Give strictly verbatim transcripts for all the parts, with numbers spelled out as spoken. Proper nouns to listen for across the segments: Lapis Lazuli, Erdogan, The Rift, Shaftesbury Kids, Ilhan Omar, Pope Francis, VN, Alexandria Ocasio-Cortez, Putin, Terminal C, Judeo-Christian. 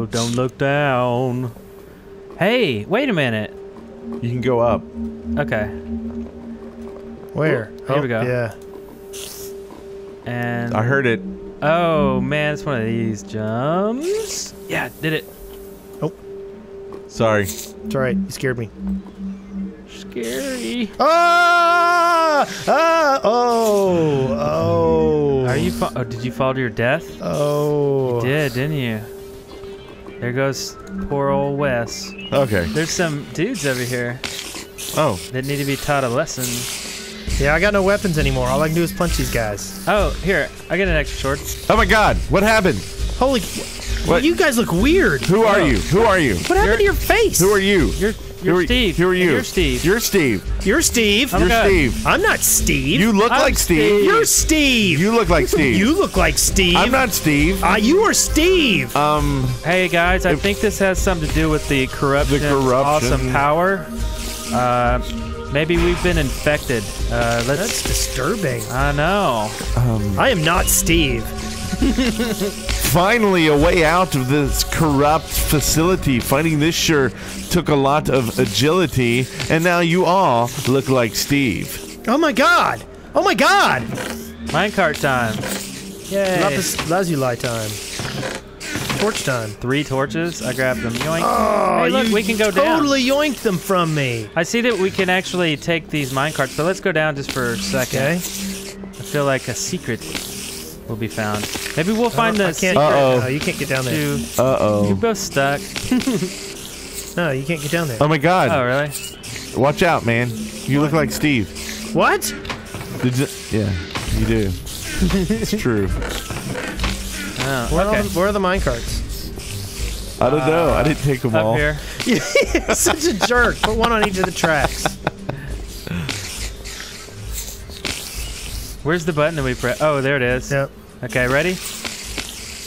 Oh, don't look down. Hey, wait a minute. You can go up. Okay. Where? Oh, here oh, we go. Yeah. And I heard it. Oh man, it's one of these jumps. Yeah, did it. Oh. Sorry. It's alright, you scared me. Scary. Ah! Ah! Oh! Oh! Are you? Oh, did you fall to your death? Oh! You did, didn't you? There goes poor old Wes. Okay. There's some dudes over here. Oh. That need to be taught a lesson. Yeah, I got no weapons anymore. All I can do is punch these guys. Oh, here. I got an extra sword. Oh my God! What happened? Holy! What? You guys look weird. Who are oh. you? Who are you? What happened You're, to your face? Who are you? You're. You're who are, Steve. Who are you? You're Steve. You're Steve. You're Steve. I'm, You're Steve. I'm not Steve. You look I'm like Steve. Steve. You're Steve. You look like Steve. You look like Steve. I'm not Steve. Uh, you are Steve. Um. Hey guys, I if, think this has something to do with the corruption. The corruption. Awesome power. Uh, maybe we've been infected. Uh, let's, that's disturbing. I know. Um, I am not Steve. Finally, a way out of this corrupt facility. Finding this sure took a lot of agility, and now you all look like Steve. Oh my God! Oh my God! Minecart time. Yay. Lapis Lazuli time. Torch time. Three torches. I grabbed them. Yoink. Oh, hey, look, we can go down. Totally yoinked them from me. I see that we can actually take these minecarts, but let's go down just for a second. Okay. I feel like a secret will be found. Maybe we'll find the secret. Uh-oh. No, you can't get down there. Uh-oh. You're both stuck. No, you can't get down there. Oh my God. Oh, really? Watch out, man. You oh, look like God. Steve. What? Did you, yeah, you do. It's true. Oh, where, okay. are the, where are the minecarts? I don't uh, know. I didn't take them up all. Up here. Such a jerk. Put one on each of the tracks. Where's the button that we press? Oh, there it is. Yep. Okay, ready?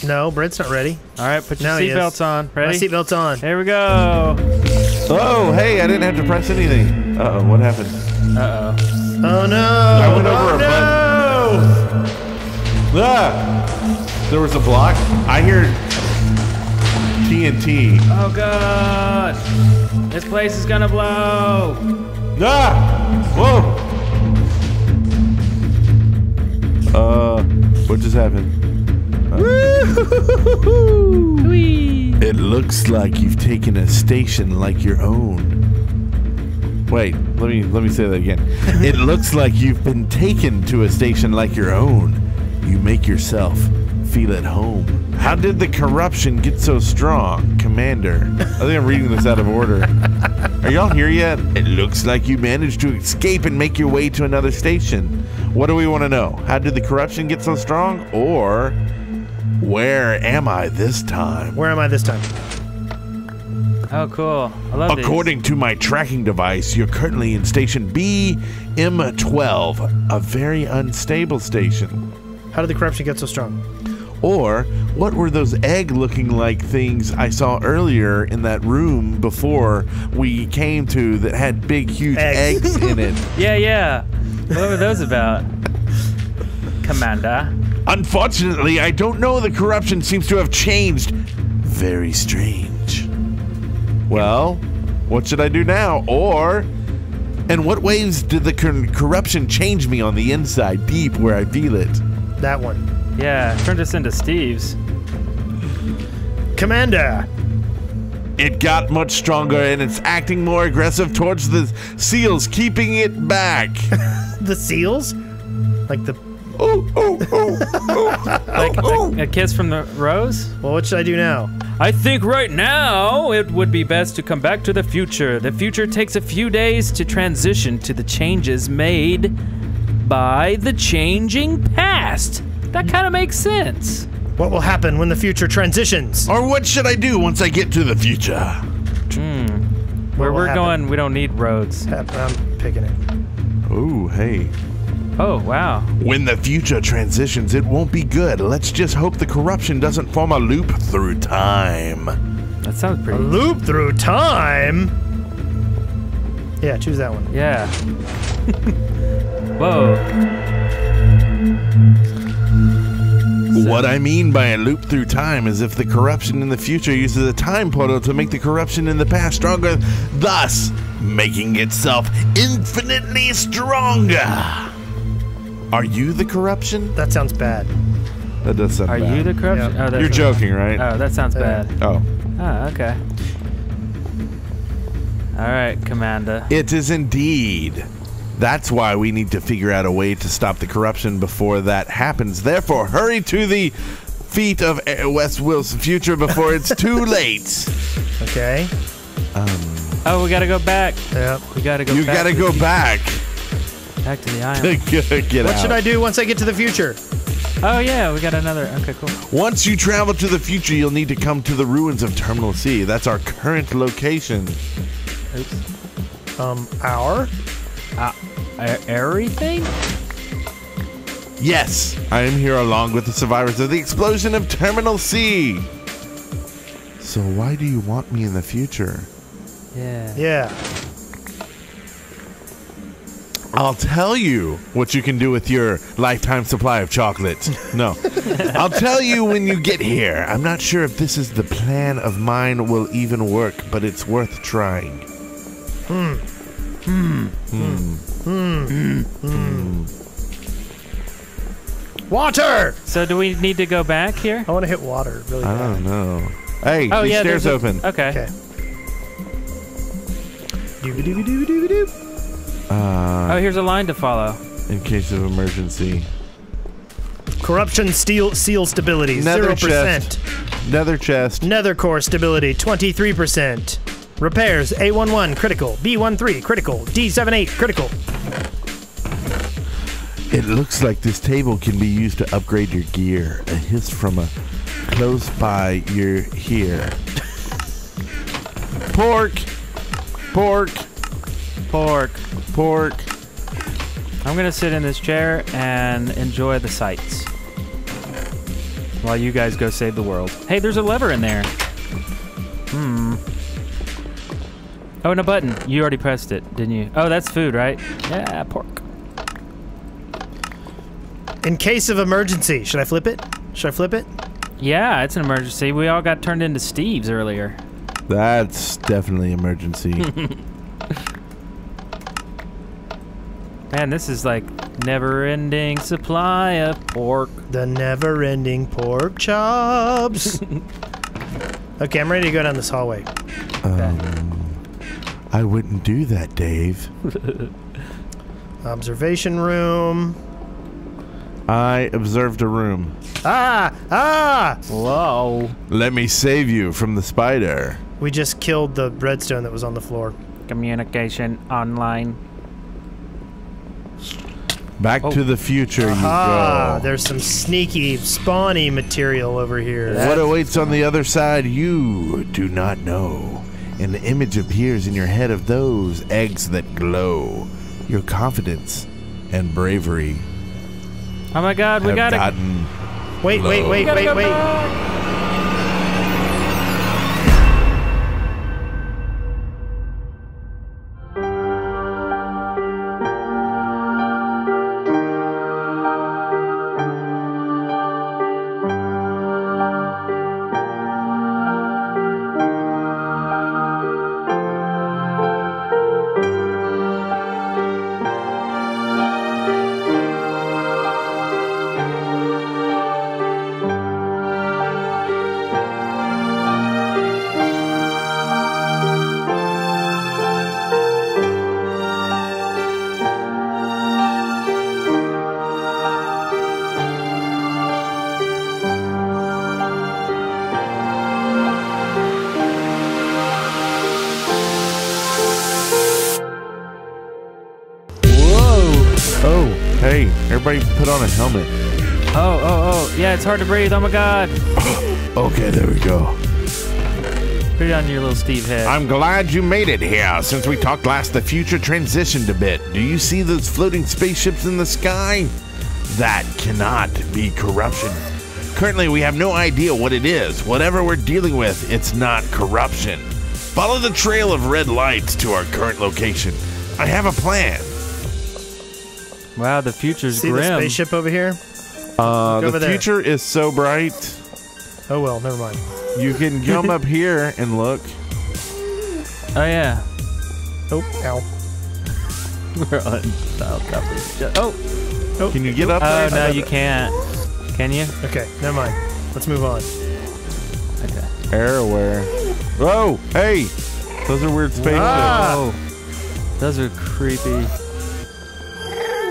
No, Brent's not ready. All right, put your seatbelts on. Ready? My seatbelt's on. Here we go. Oh, hey, I didn't have to press anything. Uh-oh, what happened? Uh-oh. Oh, no. I went over oh, a button. No! Ah, there was a block. I hear T N T. Oh, God. This place is going to blow. Ah! Whoa. Uh, what just happened? It looks like you've taken a station like your own. Wait, let me let me say that again. It looks like you've been taken to a station like your own. You make yourself feel at home. How did the corruption get so strong, Commander? I think I'm reading this out of order. Are y'all here yet? It looks like you managed to escape and make your way to another station. What do we want to know? How did the corruption get so strong? Or where am I this time? Where am I this time? Oh, cool. I love these. According to my tracking device, you're currently in station B M twelve, a very unstable station. How did the corruption get so strong? Or, what were those egg-looking-like things I saw earlier in that room before we came to that had big, huge eggs, eggs in it? Yeah, yeah. What were those about? Commander. Unfortunately, I don't know. The corruption seems to have changed. Very strange. Well, what should I do now? Or, in what ways did the cor corruption change me on the inside, deep where I feel it? That one. Yeah, turned us into Steve's. Commander! It got much stronger and it's acting more aggressive towards the seals, keeping it back. The seals? Like the... Oh, oh, oh, oh, like oh, a, oh. a kiss from the rose? Well, what should I do now? I think right now it would be best to come back to the future. The future takes a few days to transition to the changes made by the changing past. That kind of makes sense. What will happen when the future transitions? Or what should I do once I get to the future? Mm. Where we're happen? going, we don't need roads. I'm picking it. Ooh, hey. Oh, wow. When the future transitions, it won't be good. Let's just hope the corruption doesn't form a loop through time. That sounds pretty. A loop through time? Yeah, choose that one. Yeah. Whoa. so. What I mean by a loop through time is if the corruption in the future uses a time portal to make the corruption in the past stronger, thus making itself infinitely stronger. Are you the corruption? That sounds bad. That does sound Are bad. Are you the corruption? Yep. Oh, you're joking, right? Oh, that sounds yeah. bad. Oh. Oh, okay. All right, Commander. It is indeed. That's why we need to figure out a way to stop the corruption before that happens. Therefore, hurry to the feet of West Will's future before it's too late. Okay. Um, oh, we gotta go back. Yep. We gotta go. You back gotta go the, back. Back to the island. Get what out. should I do once I get to the future? Oh yeah, we got another. Okay, cool. Once you travel to the future, you'll need to come to the ruins of Terminal C. That's our current location. Oops. Um, our? Uh, everything? Yes, I am here along with the survivors of the explosion of Terminal C. So why do you want me in the future? Yeah. Yeah. I'll tell you what you can do with your lifetime supply of chocolate. No. I'll tell you when you get here. I'm not sure if this is the plan of mine will even work, but it's worth trying. Hmm. Hmm. Hmm. Hmm. Hmm. Water! So do we need to go back here? I want to hit water really bad. I don't know. Hey, oh, the yeah, stairs open. A... Okay. Okay. Dooby-dooby-dooby-dooby-dooby. Uh, oh, here's a line to follow. In case of emergency. Corruption steel, seal stability, nether zero percent. Chest. Nether chest. Nether core stability, twenty-three percent. Repairs, A eleven critical, B thirteen critical, D seventy-eight critical. It looks like this table can be used to upgrade your gear. A hiss from a close by your here. Pork! Pork! Pork. Pork. I'm gonna sit in this chair and enjoy the sights while you guys go save the world. Hey, there's a lever in there. Hmm. Oh, and a button. You already pressed it, didn't you? Oh, that's food, right? Yeah, pork. In case of emergency, should I flip it? Should I flip it? Yeah, it's an emergency. We all got turned into Steves earlier. That's definitely emergency. Man, this is like never-ending supply of pork. The never-ending pork chops. Okay, I'm ready to go down this hallway. Um, I wouldn't do that, Dave. Observation room. I observed a room. Ah! Ah! Whoa. Let me save you from the spider. We just killed the redstone that was on the floor. Communication online. Back oh. to the future Aha, you go. There's some sneaky, spawny material over here. That's what awaits on the other side, you do not know. An image appears in your head of those eggs that glow. Your confidence and bravery. Oh my god, we gotta... gotten wait, low. wait, wait, wait, wait, wait. Put on a helmet. Oh, oh, oh. Yeah, it's hard to breathe. Oh my god. Okay, there we go. Put it on your little Steve head. I'm glad you made it here. Since we talked last, the future transitioned a bit. Do you see those floating spaceships in the sky? That cannot be corruption. Currently, we have no idea what it is. Whatever we're dealing with, it's not corruption. Follow the trail of red lights to our current location. I have a plan. Wow, the future's See grim. See the spaceship over here? Uh, the there. future is so bright. Oh, well, never mind. You can come up here and look. Oh, yeah. Oh, ow. We're on style copy. Oh. oh. Can you get up there? Oh, no, you can't. Can you? Okay, never mind. Let's move on. Okay. Airware. Whoa! Hey! Those are weird spaceships. Wow. Oh. Those are creepy.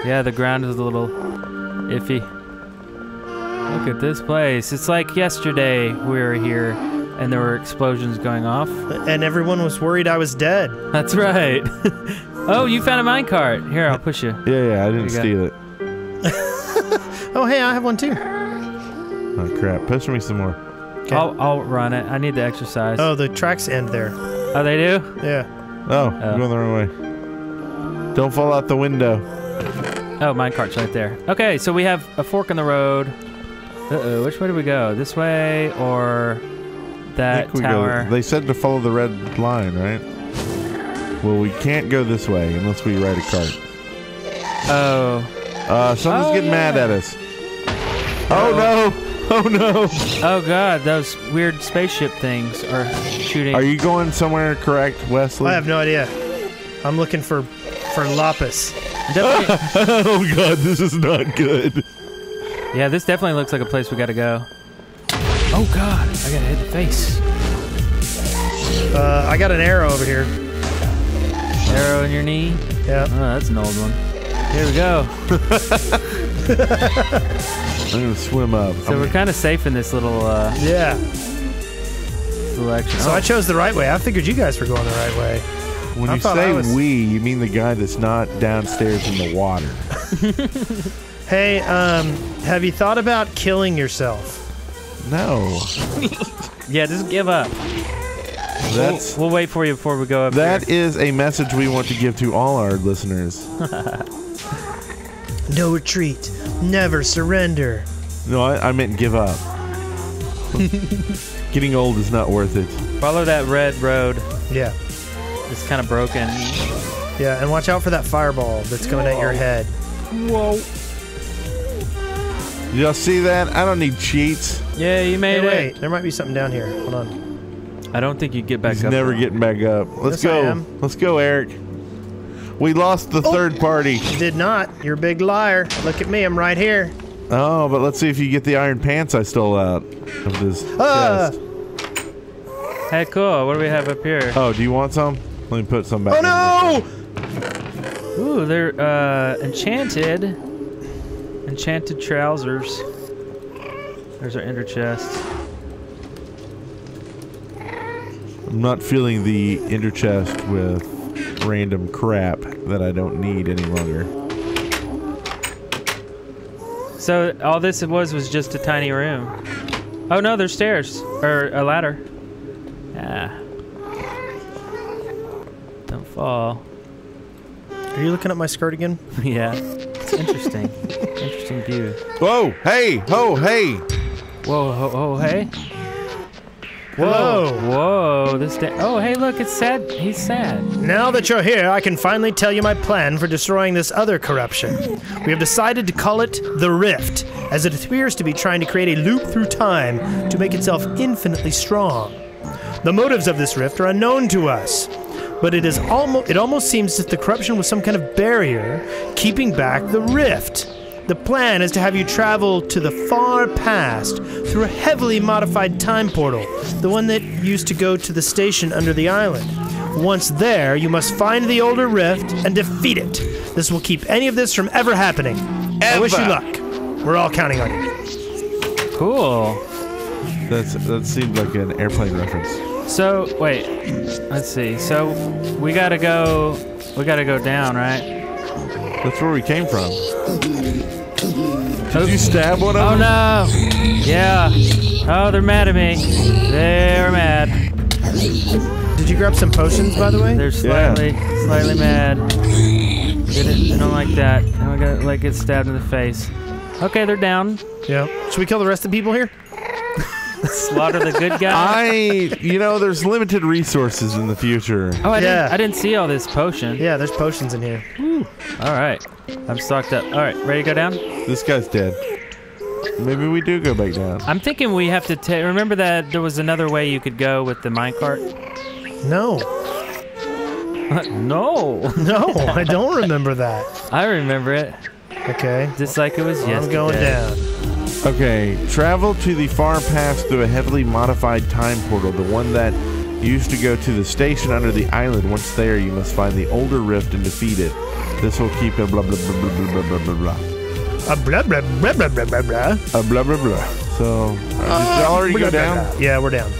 Yeah, the ground is a little iffy. Look at this place. It's like yesterday we were here and there were explosions going off. And everyone was worried I was dead. That's right. Oh, you found a minecart. Here, I'll push you. Yeah, yeah, I didn't steal it. Oh, hey, I have one too. Oh, crap. Push me some more. Okay. I'll, I'll run it. I need the exercise. Oh, the tracks end there. Oh, they do? Yeah. Oh, oh. You're going the wrong way. Don't fall out the window. Oh, minecart's right there. Okay, so we have a fork in the road. Uh-oh, which way do we go? This way or that I think we tower? Go. They said to follow the red line, right? Well, we can't go this way unless we ride a cart. Oh. Uh, someone's oh, getting yeah. mad at us. Oh, no. Oh, no. Oh, God. Those weird spaceship things are shooting. Are you going somewhere correct, Wesley? I have no idea. I'm looking for for Lapis. Oh, God. This is not good. Yeah, this definitely looks like a place we gotta go. Oh, God. I gotta hit the face. Uh, I got an arrow over here. Arrow in your knee? Yeah. Oh, that's an old one. Here we go. I'm gonna swim up. So I'm we're kind of safe in this little, uh... yeah. Selection. So oh. I chose the right way. I figured you guys were going the right way. When I you say was... we, you mean the guy that's not downstairs in the water. Hey, um, have you thought about killing yourself? No. Yeah, just give up. That's, we'll, we'll wait for you before we go up That here. Is a message we want to give to all our listeners. No retreat. Never surrender. No, I, I meant give up. Getting old is not worth it. Follow that red road. Yeah. It's kind of broken. Yeah, and watch out for that fireball that's coming Whoa. at your head. Whoa. Y'all see that? I don't need cheats. Yeah, you made hey, it. Wait, there might be something down here. Hold on. I don't think you get back He's up. He's never now. getting back up. Let's yes, go. I am. Let's go, Eric. We lost the oh. third party. Did not. You're a big liar. Look at me. I'm right here. Oh, but let's see if you get the iron pants I stole out of this uh. chest. Hey, cool. What do we have up here? Oh, do you want some? Let me put some back. Oh, no! Ooh, they're uh, enchanted. Enchanted trousers. There's our inner chest. I'm not feeling the inner chest with random crap that I don't need any longer. So all this it was was just a tiny room. Oh no, there's stairs or a ladder. Ah, don't fall. Are you looking at my skirt again? Yeah, it's interesting. Interesting view. Whoa! Hey! Ho! Hey! Whoa! Ho! Ho! Hey! Whoa! Hello. Whoa! This day. Oh, hey, look, it's sad. He's sad. Now that you're here, I can finally tell you my plan for destroying this other corruption. We have decided to call it The Rift, as it appears to be trying to create a loop through time to make itself infinitely strong. The motives of this rift are unknown to us, but it is almost, it almost seems that the corruption was some kind of barrier keeping back the rift. The plan is to have you travel to the far past through a heavily modified time portal, the one that used to go to the station under the island. Once there, you must find the older rift and defeat it. This will keep any of this from ever happening. Ever. I wish you luck. We're all counting on you. Cool. That's, that seemed like an airplane reference. So, wait. Let's see. So, we gotta go... We gotta go down, right? That's where we came from. Did you stab one of them? Oh, no. Yeah. Oh, they're mad at me. They're mad. Did you grab some potions, by the way? They're slightly, yeah. slightly mad. I don't like that. I got like get stabbed in the face. Okay, they're down. Yeah. Should we kill the rest of the people here? Slaughter the good guy. I, you know, there's limited resources in the future. Oh, I, yeah. didn't, I didn't see all this potion. Yeah, there's potions in here. Woo. All right. I'm stocked up. All right, ready to go down? This guy's dead. Maybe we do go back down. I'm thinking we have to take... Remember that there was another way you could go with the minecart? No. No. No, I don't remember that. I remember it. Okay. Just like it was yesterday. I'm going down. Okay, travel to the far past through a heavily modified time portal, the one that used to go to the station under the island. Once there, you must find the older rift and defeat it. This will keep a blah blah blah blah blah blah blah blah. A blah blah blah blah blah blah. A blah blah blah. So, uh, did y'all already go down? Yeah, we're down.